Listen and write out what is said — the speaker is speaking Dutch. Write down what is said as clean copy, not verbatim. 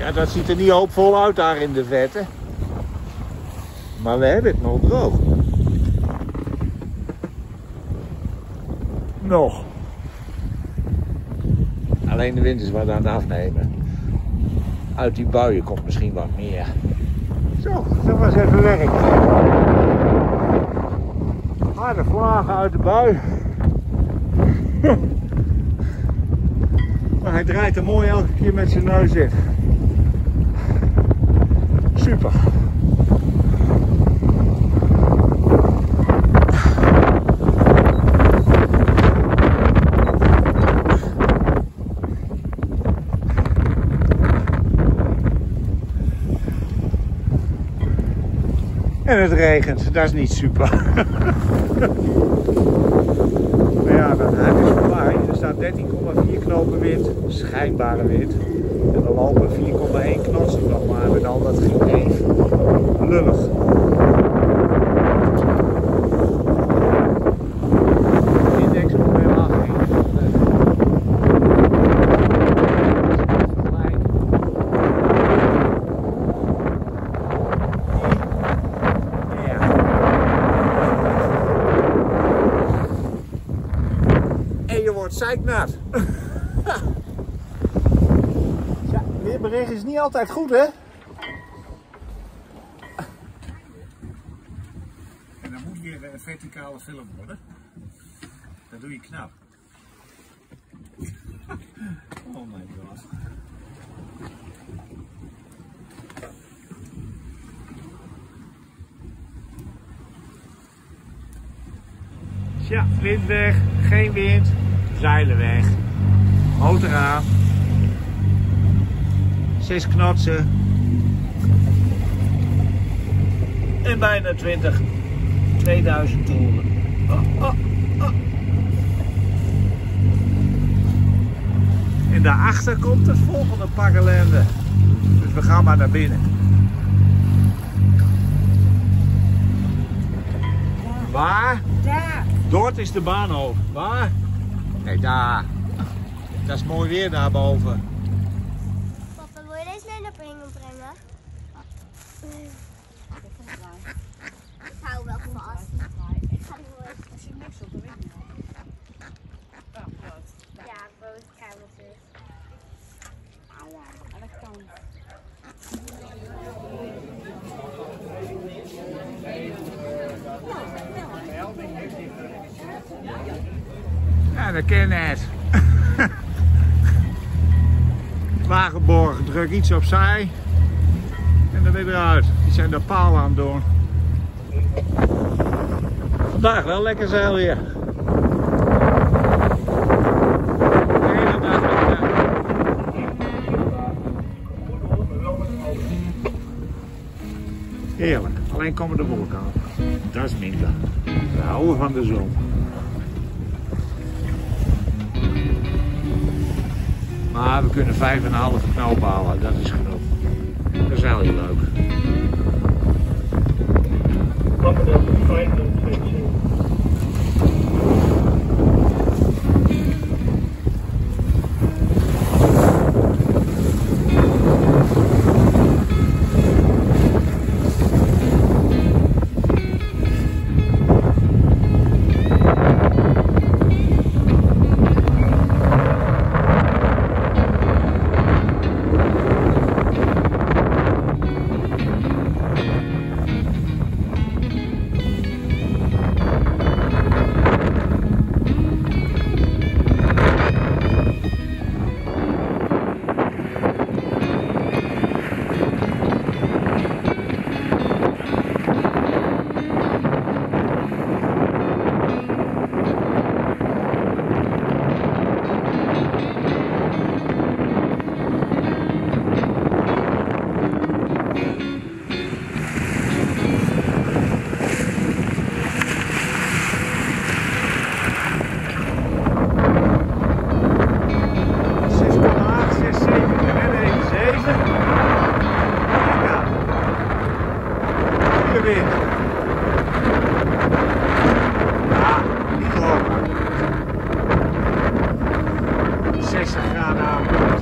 Ja, dat ziet er niet hoopvol uit daar in de verte. Maar we hebben het nog droog. Nog. Alleen de wind is wat aan het afnemen. Uit die buien komt misschien wat meer. Zo, dat was even werk. Harde vlagen uit de bui. Maar hij draait er mooi elke keer met zijn neus in. Super. En het regent, dat is niet super. Maar ja, het is voorbij. Er staat 13,4 knopen wind, schijnbare wind. En er lopen 4,1 knotsen nog maar met al dat gegeven. Lullig. Zeiknat. Ja, weerbericht is niet altijd goed, hè? En dan moet hier een verticale film worden. Dat doe je knap. Oh my god. Tja, wind weg, geen wind. Zeilen weg, motor aan, 6 knotsen en bijna 2000 toeren. En daarachter komt het volgende pak ellende, dus we gaan maar naar binnen. Daar. Waar? Daar. Dort is de baan over. Waar? Nee, daar. Dat is mooi weer daarboven. Papa, wil je deze mee naar Bringen brengen? Ik hou wel vast. Ik ga door. Als je niks op de weg niet. Ja, groot. Ja, groot kabeltje. Ah ja, aan de kant. Ja, dat ken het. Wagenborg, druk iets opzij en dan weer eruit. Die zijn de paal aan het doen. Vandaag wel lekker zeil weer. De hele dag lekker. Heerlijk, alleen komen de wolken aan. Dat is minder. We houden van de zon. Maar we kunnen 5,5 knoop halen, dat is genoeg. Dat is heel leuk. Ja, niet geloof. 60 graden aan.